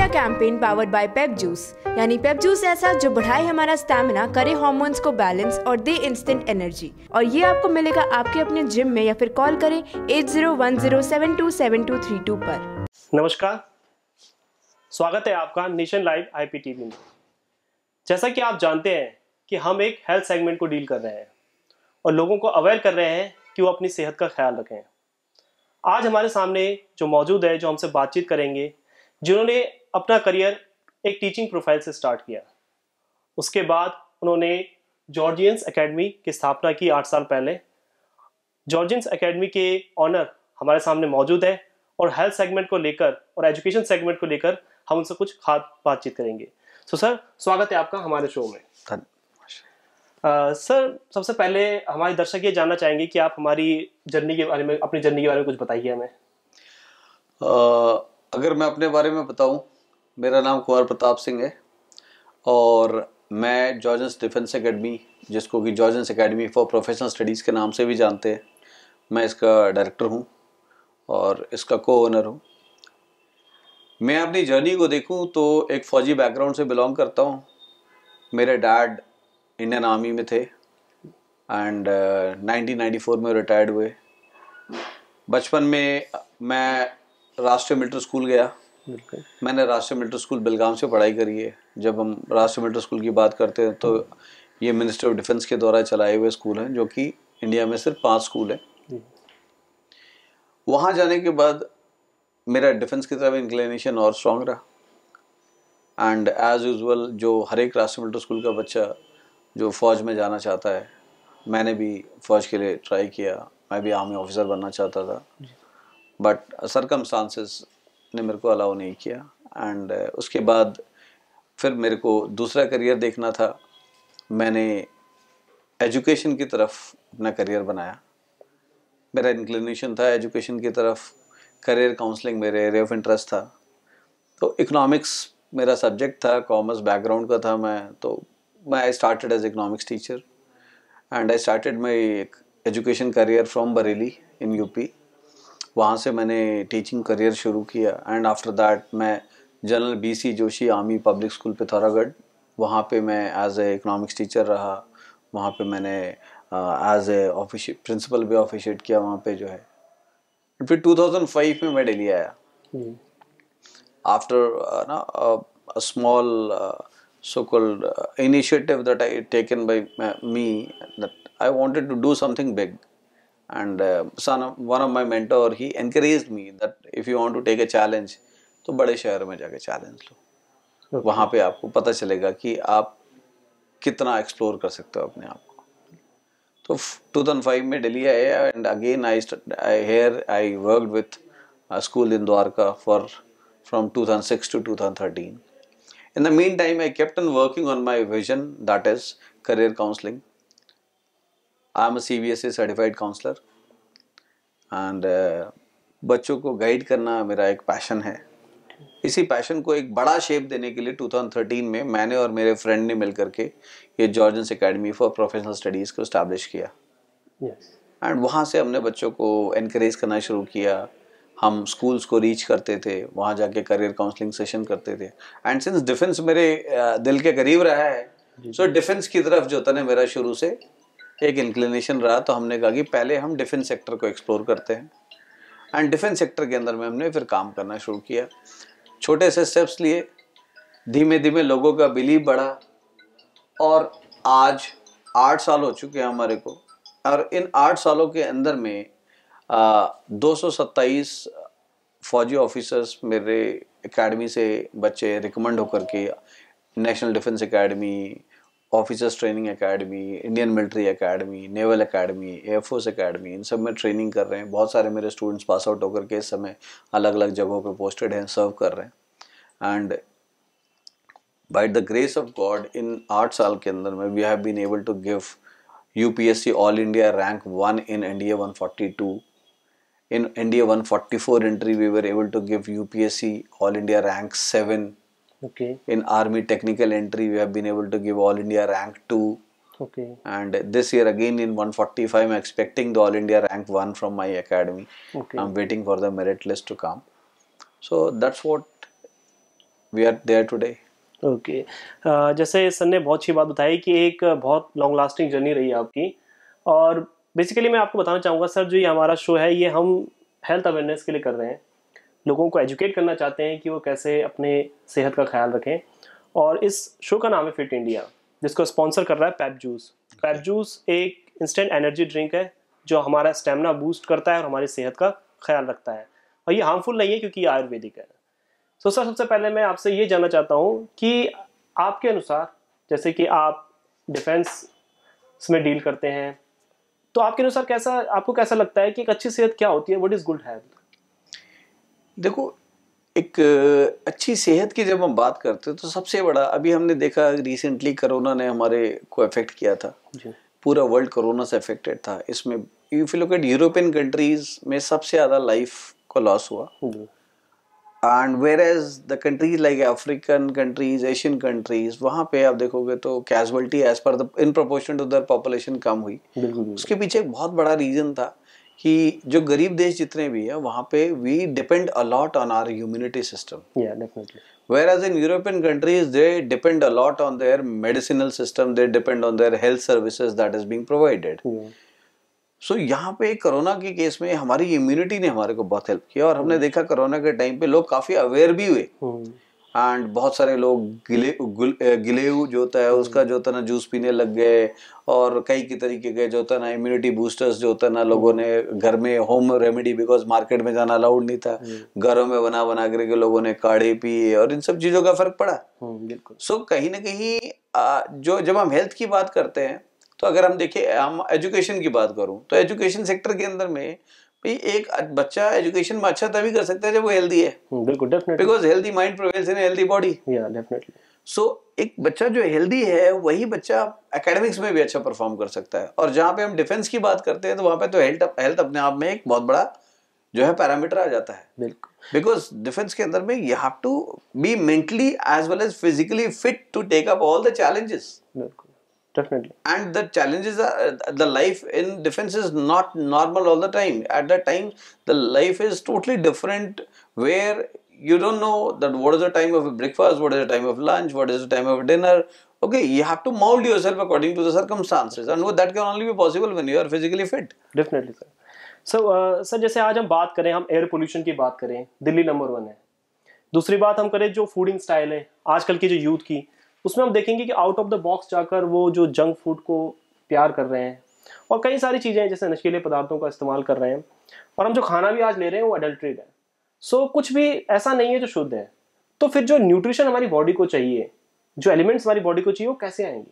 India campaign powered by Pep juice, यानी Pep juice ऐसा जो बढ़ाए हमारा स्टैमिना, करे हार्मोन्स को बैलेंस और दे इंस्टेंट एनर्जी। और ये आपको मिलेगा आपके अपने जिम में, या फिर कॉल करें 8010727232 पर। नमस्कार, स्वागत है आपका नेशन लाइव आईपीटीवी में। जैसा कि आप जानते हैं कि हम एक हेल्थ सेगमेंट को डील कर रहे हैं और लोगों को अवेयर कर रहे हैं कि वो अपनी सेहत का ख्याल रखें। आज हमारे सामने जो मौजूद है, जो हमसे बातचीत करेंगे, जिन्होंने अपना करियर एक टीचिंग प्रोफाइल से स्टार्ट किया। उसके बाद उन्होंने जॉर्जियंस एकेडमी की स्थापना की 8 साल पहले। जॉर्जियंस एकेडमी के ऑनर हमारे सामने मौजूद है और हेल्थ सेगमेंट को लेकर और एजुकेशन सेगमेंट को लेकर हम उनसे कुछ खास बातचीत करेंगे। तो सर, स्वागत है आपका हमारे शो में। सर, सबसे पहले हमारे दर्शक ये जानना चाहेंगे कि आप हमारी जर्नी के बारे में, अपनी जर्नी के बारे में कुछ बताइए हमें। अगर मैं अपने बारे में बताऊं, मेरा नाम कुंवर प्रताप सिंह है और मैं जॉर्जियंस डिफेंस एकेडमी, जिसको कि Georgians academy for professional studies के नाम से भी जानते हैं, मैं इसका डायरेक्टर हूँ और इसका को ओनर हूँ। मैं अपनी जर्नी को देखूँ तो एक फ़ौजी बैकग्राउंड से बिलोंग करता हूँ। मेरे डैड इंडियन आर्मी में थे एंड 1994 में रिटायर्ड हुए। बचपन में मैं राष्ट्रीय मिलिट्री स्कूल गया। मैंने राष्ट्रीय मिलिट्री स्कूल बेलगाम से पढ़ाई करी है। जब हम राष्ट्रीय मिलिट्री स्कूल की बात करते हैं तो ये मिनिस्ट्री ऑफ डिफेंस के द्वारा चलाए हुए स्कूल हैं, जो कि इंडिया में सिर्फ 5 स्कूल हैं। वहाँ जाने के बाद मेरा डिफेंस की तरफ इंक्लिनेशन और स्ट्रांग रहा एंड एज यूजल जो हर एक राष्ट्रीय मिलिट्री स्कूल का बच्चा जो फ़ौज में जाना चाहता है, मैंने भी फ़ौज के लिए ट्राई किया। मैं भी आर्मी ऑफिसर बनना चाहता था, बट सरकमस्टांसेस ने मेरे को अलाउ नहीं किया। एंड उसके बाद फिर मेरे को दूसरा करियर देखना था। मैंने एजुकेशन की तरफ अपना करियर बनाया। मेरा इंक्लिनेशन था एजुकेशन की तरफ। करियर काउंसलिंग मेरे एरिया ऑफ इंटरेस्ट था, तो इकोनॉमिक्स मेरा सब्जेक्ट था। कॉमर्स बैकग्राउंड का था मैं, तो I started as economics teacher and I started my education career from Bareilly in UP. वहाँ से मैंने teaching career शुरू किया and after that मैं General BC Joshi army public school पे थौरागढ़, वहाँ पे मैं as a economics teacher रहा। वहाँ पे मैंने as a principal भी officiate किया वहाँ पे जो है। फिर 2005 में मैं दिल्ली आया after a small so-called initiative that I taken by me, that I wanted to do something big, and one of my mentor, he encouraged me that if you want to take a challenge, तो बड़े शहर में जाके challenge लो। वहाँ पे आपको पता चलेगा कि आप कितना explore कर सकते हो अपने आप को। तो 2005 में दिल्ली आया and again I worked with a school in Dwarka from 2006 to 2013. In the meantime, I kept on working on my vision, that is career counseling. I am a CBSE certified counselor, and बच्चों को guide करना मेरा एक passion है। इसी passion को एक बड़ा शेप देने के लिए 2013 में मैंने और मेरे फ्रेंड ने मिलकर के ये Georgians academy for professional studies को इस्टेब्लिश किया। एंड वहाँ से हमने बच्चों को एनकरेज करना शुरू किया। हम स्कूल्स को रीच करते थे, वहाँ जाके करियर काउंसलिंग सेशन करते थे। एंड सिंस डिफेंस मेरे दिल के करीब रहा है, सो डिफेंस की तरफ जो था ना, मेरा शुरू से एक इंक्लिनेशन रहा। तो हमने कहा कि पहले हम डिफेंस सेक्टर को एक्सप्लोर करते हैं, एंड डिफेंस सेक्टर के अंदर में हमने फिर काम करना शुरू किया। छोटे से स्टेप्स लिए, धीमे धीमे लोगों का बिलीव बढ़ा, और आज 8 साल हो चुके हैं हमारे को। और इन 8 सालों के अंदर में 227 फौजी ऑफिसर्स मेरे एकेडमी से बच्चे रिकमेंड होकर के national defence academy, officers training academy, Indian military academy, naval academy, air force academy, इन सब में ट्रेनिंग कर रहे हैं। बहुत सारे मेरे स्टूडेंट्स पास आउट होकर के इस समय अलग अलग जगहों पे पोस्टेड हैं, सर्व कर रहे हैं। And by the grace of God in 8 साल के अंदर में we have been able to give UPSC all India rank 1 in India 142. In India 144 entry, we were able to give UPSC All India rank 7. Okay. In Army technical entry, we have been able to give All India rank 2. Okay. And this year again in 145, I'm expecting the All India rank 1 from my academy. Okay. I'm waiting for the merit list to come. So that's what we are there today. Okay. जैसे sir ने बहुत अच्छी बात बताई कि एक बहुत long lasting journey रही है आपकी, और बेसिकली मैं आपको बताना चाहूँगा सर, जो ये हमारा शो है ये हम हेल्थ अवेयरनेस के लिए कर रहे हैं, लोगों को एजुकेट करना चाहते हैं कि वो कैसे अपने सेहत का ख्याल रखें, और इस शो का नाम है फिट इंडिया, जिसको स्पॉन्सर कर रहा है पेप जूस। पेप जूस एक इंस्टेंट एनर्जी ड्रिंक है जो हमारा स्टेमिना बूस्ट करता है और हमारी सेहत का ख्याल रखता है, और ये हार्मफुल नहीं है क्योंकि ये आयुर्वेदिक है। तो सर सबसे पहले मैं आपसे ये जानना चाहता हूँ कि आपके अनुसार, जैसे कि आप डिफेंस में डील करते हैं, तो आपके अनुसार कैसा, आपको कैसा लगता है कि एक अच्छी सेहत क्या होती है, व्हाट इज गुड हेल्थ? देखो, एक अच्छी सेहत की जब हम बात करते हैं तो सबसे बड़ा, अभी हमने देखा रिसेंटली कोरोना ने हमारे को अफेक्ट किया था, पूरा वर्ल्ड कोरोना से अफेक्टेड था। इसमें if you look at European countries में सबसे ज़्यादा लाइफ को लॉस हुआ, and whereas the countries like African countries, Asian countries, वहाँ पे आप देखोगे तो casualty as per the in proportion to their population कम हुई। उसके पीछे एक बहुत बड़ा रीज़न था कि जो गरीब देश जितने भी हैं वहाँ पे we depend a lot on our immunity system, whereas in European countries they depend a lot on their medicinal system, they depend on their health services that is being provided. So यहाँ पे कोरोना के case में हमारी immunity ने हमारे को बहुत help किया, और हमने देखा कोरोना के टाइम पे लोग काफ़ी अवेयर भी हुए, एंड बहुत सारे लोग गिलेऊ जो होता है उसका जो होता ना जूस पीने लग गए, और कई के तरीके के जो होता ना इम्यूनिटी बूस्टर्स जो होता ना लोगों ने घर में होम रेमेडी, बिकॉज मार्केट में जाना अलाउड नहीं था, घरों में बना बना करके लोगों ने काढ़े पिए, और इन सब चीज़ों का फर्क पड़ा। बिल्कुल। सो कहीं ना कहीं जो जब हम हेल्थ की बात करते हैं, तो अगर हम देखें, हम एजुकेशन की बात करूँ तो एजुकेशन सेक्टर के अंदर में भाई एक बच्चा एजुकेशन में अच्छा तभी कर सकता है जब वो हेल्दी है। बिल्कुल, definitely, because healthy mind prevails in healthy body. या डेफिनेटली। सो एक बच्चा जो हेल्दी है वही बच्चा एकेडमिक्स में भी अच्छा परफॉर्म कर सकता है, और जहाँ पे हम डिफेंस की बात करते हैं तो वहाँ पे तो हेल्थ अपने आप में एक बहुत बड़ा जो है पैरामीटर आ जाता है। बिल्कुल, बिकॉज डिफेंस के अंदर में you have to be mentally as well as physically fit to take up all the challenges. बिल्कुल, definitely, and the challenges are, the life in defense is not normal all the time. At that time the life is totally different, where you don't know that what is the time of breakfast, what is the time of lunch, what is the time of dinner. Okay, you have to mold yourself according to the circumstances, and that can only be possible when you are physically fit. Definitely sir. So sir, जैसे आज हम बात करें, हम air pollution की बात करें, Delhi number 1 है। दूसरी बात हम करें जो फूडिंग स्टाइल है आजकल की, जो यूथ की, उसमें हम देखेंगे कि आउट ऑफ द बॉक्स जाकर वो जो जंक फूड को प्यार कर रहे हैं, और कई सारी चीज़ें हैं जैसे नशीले पदार्थों का इस्तेमाल कर रहे हैं, और हम जो खाना भी आज ले रहे हैं वो अडल्ट्रेड है। सो कुछ भी ऐसा नहीं है जो शुद्ध है। तो फिर जो न्यूट्रिशन हमारी बॉडी को चाहिए, जो एलिमेंट्स हमारी बॉडी को चाहिए, वो कैसे आएंगे?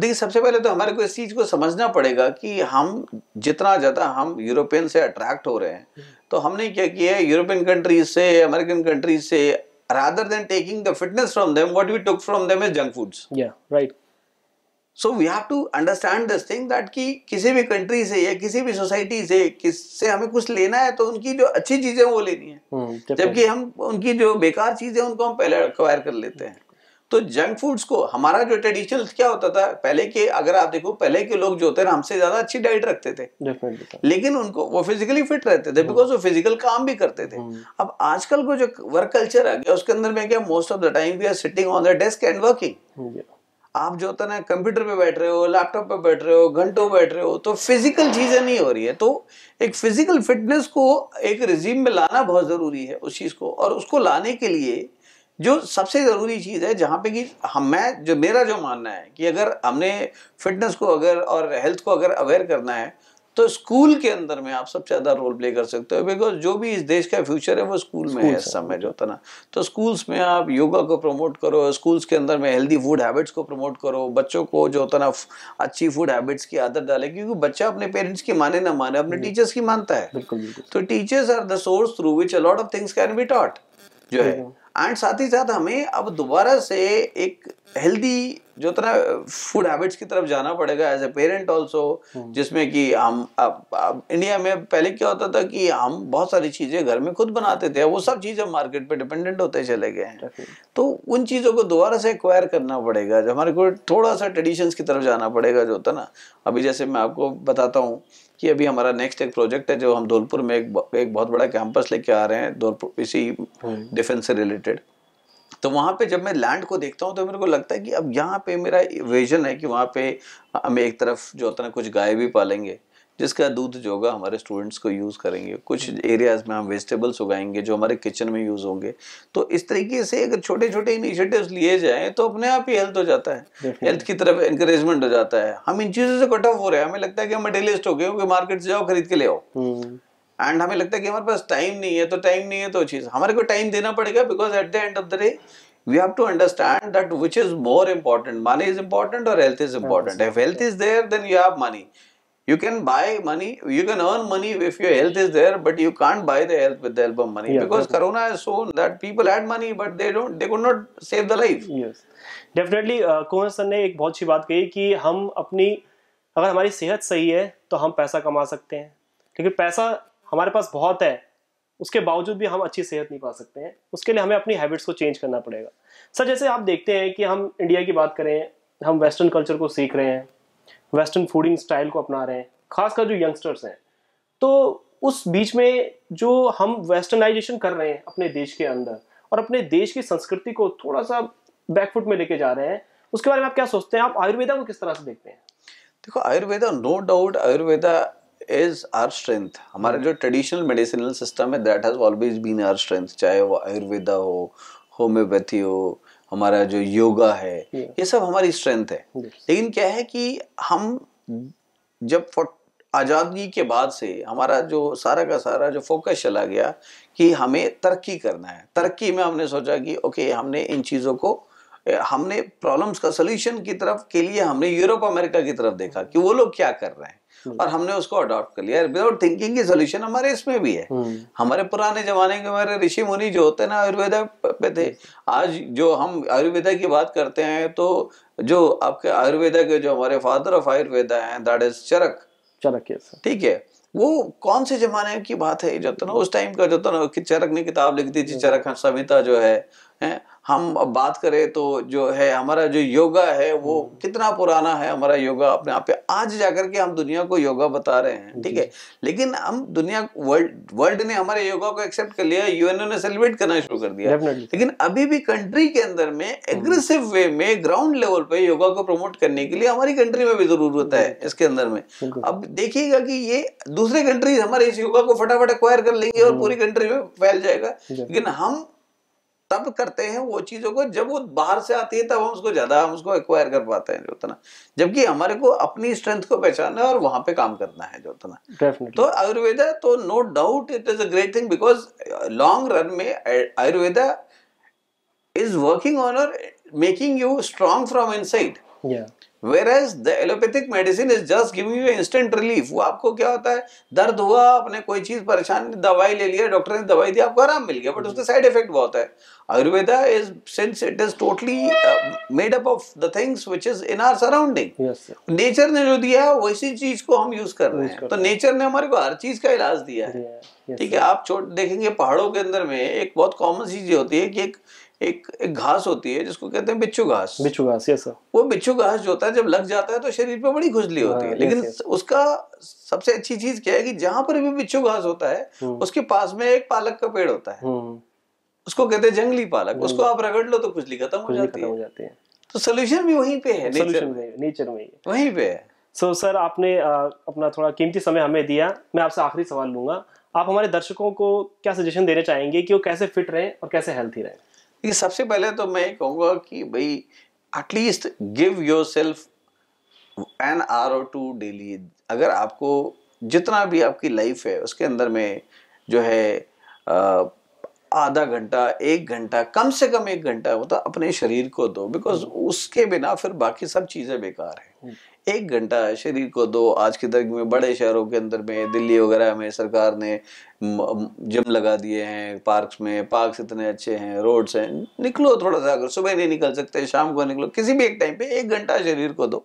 देखिए, सबसे पहले तो हमारे को इस चीज़ को समझना पड़ेगा कि हम जितना ज़्यादा हम यूरोपियन से अट्रैक्ट हो रहे हैं, तो हमने क्या किया, यूरोपियन कंट्रीज से, अमेरिकन कंट्रीज से, rather than taking the fitness from them, what we took from them is junk foods. Yeah, right. So we have to understand this thing that कि किसी भी country से या किसी भी society से किससे हमें कुछ लेना है तो उनकी जो अच्छी चीज़ें वो लेनी है, जबकि हम उनकी जो बेकार चीज़ें उनको हम पहले acquire कर लेते हैं। तो जंक फूड्स को, हमारा जो ट्रेडिशनल क्या होता था पहले के, अगर आप देखो पहले के लोग जो होते हैं हमसे ज्यादा अच्छी डाइट रखते थे, लेकिन उनको वो फिजिकली फिट रहते थे बिकॉज वो फिजिकल काम भी करते थे। अब आजकल को जो वर्क कल्चर आ गया उसके अंदर में क्या, most of the time we are sitting on the desk and working. आप जो होता है ना कंप्यूटर पे बैठ रहे हो, लैपटॉप पे बैठ रहे हो, घंटों बैठ रहे हो, तो फिजिकल चीजें नहीं हो रही है। तो एक फिजिकल फिटनेस को एक रिजीम में लाना बहुत जरूरी है उस चीज को, और उसको लाने के लिए जो सबसे ज़रूरी चीज़ है, जहाँ पे कि मेरा जो मानना है कि अगर हमने फिटनेस को अगर और हेल्थ को अगर अवेयर करना है तो स्कूल के अंदर में आप सबसे ज़्यादा रोल प्ले कर सकते हो, बिकॉज जो भी इस देश का फ्यूचर है वो स्कूल में है इस समय जो होता ना। तो स्कूल्स में आप योगा को प्रमोट करो, स्कूल्स के अंदर में हेल्दी फूड हैबिट्स को प्रमोट करो, बच्चों को जो होता ना अच्छी फूड हैबिट्स की आदत डाले, क्योंकि बच्चा अपने पेरेंट्स की माने ना माने अपने टीचर्स की मानता है। तो teachers are the source through which a lot of things can be taught जो है। एंड साथ ही साथ हमें अब दोबारा से एक हेल्दी जो तरह फूड हैबिट्स की तरफ जाना पड़ेगा एज ए पेरेंट ऑल्सो, जिसमें कि हम अब इंडिया में पहले क्या होता था कि हम बहुत सारी चीज़ें घर में खुद बनाते थे, वो सब चीज़ हम मार्केट पे डिपेंडेंट होते चले गए हैं। तो उन चीज़ों को दोबारा से एक्वायर करना पड़ेगा, जो हमारे को थोड़ा सा ट्रेडिशंस की तरफ जाना पड़ेगा जो होता ना। अभी जैसे मैं आपको बताता हूँ कि अभी हमारा नेक्स्ट एक प्रोजेक्ट है जो हम धौलपुर में एक बहुत बड़ा कैंपस लेके आ रहे हैं, धौलपुर इसी डिफेंस से रिलेटेड। तो वहाँ पे जब मैं लैंड को देखता हूँ तो मेरे को लगता है कि अब यहाँ पे मेरा विजन है कि वहाँ पे हम एक तरफ जो होता है ना कुछ गाय भी पालेंगे जिसका दूध जो होगा हमारे स्टूडेंट्स को यूज़ करेंगे, कुछ एरियाज़ में हम वेजिटेबल्स उगाएंगे जो हमारे किचन में यूज़ होंगे। तो इस तरीके से अगर छोटे छोटे इनिशिएटिव्स लिए जाएँ तो अपने आप ही हेल्थ हो जाता है, हेल्थ की तरफ एनकरेजमेंट हो जाता है। हम इन चीज़ों से कट ऑफ हो रहे हैं, हमें लगता है कि हम मटेरियलिस्ट हो गए क्योंकि मार्केट से जाओ खरीद के ले आओ, एंड हमें लगता है कि हमारे पास टाइम नहीं है, तो टाइम नहीं है तो चीज़ हमारे को टाइम देना पड़ेगा। Because at the end of the day we have to understand that which is more important, money is important or health is important. If health is there then you have money, you can buy money, you can earn money if your health is there, but you can't buy the health with the help of money. Yeah, because corona has shown that people had money but they could not save the life. Yes, definitely. Kunwar sir ने एक बहुत अच्छी बात कही कि हम अपनी, अगर हमारी सेहत सही है तो हम पैसा कमा सकते हैं, लेकिन पैसा हमारे पास बहुत है उसके बावजूद भी हम अच्छी सेहत नहीं पा सकते हैं, उसके लिए हमें अपनी हैबिट्स को चेंज करना पड़ेगा। सर जैसे आप देखते हैं कि हम इंडिया की बात करें, हम वेस्टर्न कल्चर को सीख रहे हैं, वेस्टर्न फूडिंग स्टाइल को अपना रहे हैं, खासकर जो यंगस्टर्स हैं, तो उस बीच में जो हम वेस्टर्नाइजेशन कर रहे हैं अपने देश के अंदर और अपने देश की संस्कृति को थोड़ा सा बैकफुट में लेके जा रहे हैं, उसके बारे में आप क्या सोचते हैं? आप आयुर्वेदा को किस तरह से देखते हैं? देखो Ayurveda, no doubt Ayurveda is our strength. हमारा जो ट्रेडिशनल मेडिसिनल सिस्टम है that has always been our strength, चाहे वो आयुर्वेदा हो, होम्योपैथी हो, हमारा जो योगा है, ये सब हमारी स्ट्रेंथ है। लेकिन क्या है कि हम जब आज़ादी के बाद से हमारा जो सारा का सारा जो फोकस चला गया कि हमें तरक्की करना है, तरक्की में हमने सोचा कि ओके हमने इन चीज़ों को, हमने प्रॉब्लम्स का सोल्यूशन की तरफ के लिए हमने यूरोप अमेरिका की तरफ देखा कि वो लोग क्या कर रहे हैं और हमने उसको अडॉप्ट कर लिया विदाउट थिंकिंग। की सोल्यूशन हमारे इसमें भी है। हमारे पुराने जमाने के हमारे ऋषि मुनि जो होते हैं ना आयुर्वेदा पे थे। आज जो हम आयुर्वेदा की बात करते हैं तो जो आपके आयुर्वेदा के जो हमारे फादर ऑफ आयुर्वेदा हैं दैट इज चरक, ठीक है, वो कौन से जमाने की बात है जो तो ना उस टाइम का जो तो ना चरक ने किताब लिख दी थी, चरक संहिता जो है। हम अब बात करें तो जो है हमारा जो योगा है वो कितना पुराना है, हमारा योगा अपने आप पे आज जाकर के हम दुनिया को योगा बता रहे हैं, ठीक है। लेकिन हम दुनिया, वर्ल्ड ने हमारे योगा को एक्सेप्ट कर लिया, यूएनओ ने सेलिब्रेट करना शुरू कर दिया, लेकिन अभी भी कंट्री के अंदर में एग्रेसिव वे में ग्राउंड लेवल पे योगा को प्रमोट करने के लिए हमारी कंट्री में भी जरूरत है इसके अंदर में। अब देखिएगा कि ये दूसरे कंट्रीज हमारे इस योगा को फटाफट एक्वायर कर लेंगे और पूरी कंट्री में फैल जाएगा, लेकिन हम तब करते हैं वो चीज़ों को जब वो बाहर से आती है, तब हम उसको ज़्यादा हम उसको एक्वायर कर पाते हैं जो तना। जबकि हमारे को अपनी स्ट्रेंथ को पहचानना है और वहाँ पे काम करना है जो तना। तो आयुर्वेदा तो no doubt it is a great thing because long run में आयुर्वेदा इज वर्किंग ऑन और making you strong from inside, Whereas the allopathic medicine is just giving you instant relief. वो आपको क्या होता है, दर्द हुआ, आपने कोई चीज़ परेशान, दवाई ले लिया, डॉक्टर ने दवाई दी, आपको आराम मिल गया, बट उसके साइड इफेक्ट बहुत है। Ayurveda is, since it is totally made up of the things which is in our surrounding. Yes, sir. Nature ने जो दिया है वैसी चीज को हम यूज कर रहे हैं, तो नेचर ने हमारे को हर चीज का इलाज दिया है, ठीक है। आप देखेंगे पहाड़ों के अंदर में एक बहुत कॉमन चीज होती है कि एक घास होती है जिसको कहते हैं बिच्छू घास। बिच्छू घास, यस सर। वो बिच्छू घास जो होता है जब लग जाता है तो शरीर पे बड़ी खुजली होती है, लेकिन उसका सबसे अच्छी चीज क्या है कि जहां पर भी बिच्छू घास होता है उसके पास में एक पालक का पेड़ होता है, उसको कहते हैं जंगली पालक। उसको आप रगड़ लो तो खुजली खत्म हो जाती है। तो सोल्यूशन भी वहीं पे है, नेचर में, वहीं पे है। सो सर आपने अपना थोड़ा कीमती समय हमें दिया, मैं आपसे आखिरी सवाल लूंगा। आप हमारे दर्शकों को क्या सजेशन देना चाहेंगे कि वो कैसे फिट रहें और कैसे हेल्थी रहें? ये सबसे पहले तो मैं कहूँगा कि भाई at least give yourself an hour और टू डेली। अगर आपको जितना भी आपकी लाइफ है उसके अंदर में जो है आधा घंटा, एक घंटा, कम से कम एक घंटा वो तो अपने शरीर को दो, बिकॉज उसके बिना फिर बाकी सब चीज़ें बेकार हैं। एक घंटा शरीर को दो। आज की तारीख में बड़े शहरों के अंदर में, दिल्ली वगैरह में सरकार ने जिम लगा दिए हैं, पार्क्स में, पार्क्स इतने अच्छे हैं, रोड्स हैं, निकलो थोड़ा सा। अगर सुबह नहीं निकल सकते शाम को निकलो, किसी भी एक टाइम पे एक घंटा शरीर को दो,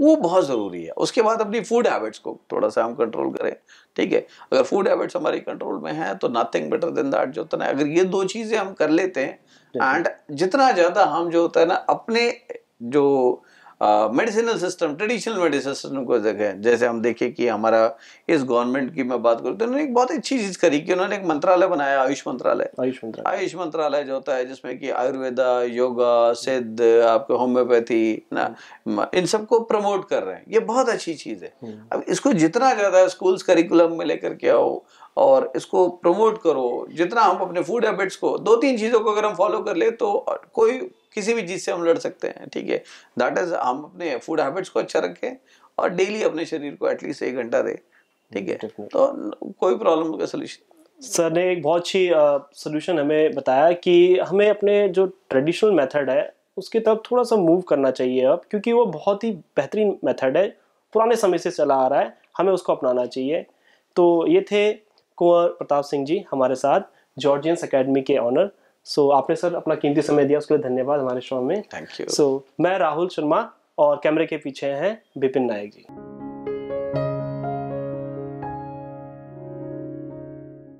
वो बहुत ज़रूरी है। उसके बाद अपनी फूड हैबिट्स को थोड़ा सा हम कंट्रोल करें, ठीक है। अगर फूड हैबिट्स हमारी कंट्रोल में हैं तो नथिंग बेटर देन दैट जो होता है। अगर ये दो चीज़ें हम कर लेते हैं एंड जितना ज़्यादा हम जो होता है ना अपने जो medicinal system, traditional medicinal system को देखें, जैसे हम देखें कि हमारा इस गवर्नमेंट की मैं बात करूँ तो उन्होंने एक बहुत अच्छी चीज़ करी कि उन्होंने एक मंत्रालय बनाया, आयुष मंत्रालय। आयुष मंत्रालय जो होता है जिसमें कि आयुर्वेदा, योगा, सिद्ध, आपके होम्योपैथी ना, इन सबको प्रमोट कर रहे हैं। ये बहुत अच्छी चीज़ है। अब इसको जितना ज़्यादा स्कूल्स करिकुलम में लेकर के आओ और इसको प्रमोट करो, जितना हम अपने फूड हैबिट्स को, 2-3 चीज़ों को अगर हम फॉलो कर ले तो कोई किसी भी चीज़ से हम लड़ सकते हैं। ठीक है, दैट इज़, हम अपने फूड हैबिट्स को अच्छा रखें और डेली अपने शरीर को एटलीस्ट 1 घंटा दें। ठीक है, तो कोई प्रॉब्लम का सोल्यूशन। सर ने एक बहुत अच्छी सोल्यूशन हमें बताया कि हमें अपने जो ट्रेडिशनल मेथड है उसकी तरफ थोड़ा सा मूव करना चाहिए अब, क्योंकि वो बहुत ही बेहतरीन मेथड है, पुराने समय से चला आ रहा है, हमें उसको अपनाना चाहिए। तो ये थे कुंवर प्रताप सिंह जी हमारे साथ, जॉर्जियंस अकेडमी के ऑनर। सो आपने सर अपना कीमती समय दिया, उसके लिए धन्यवाद हमारे शो में। Thank you. सो मैं राहुल शर्मा और कैमरे के पीछे हैं विपिन नायक जी।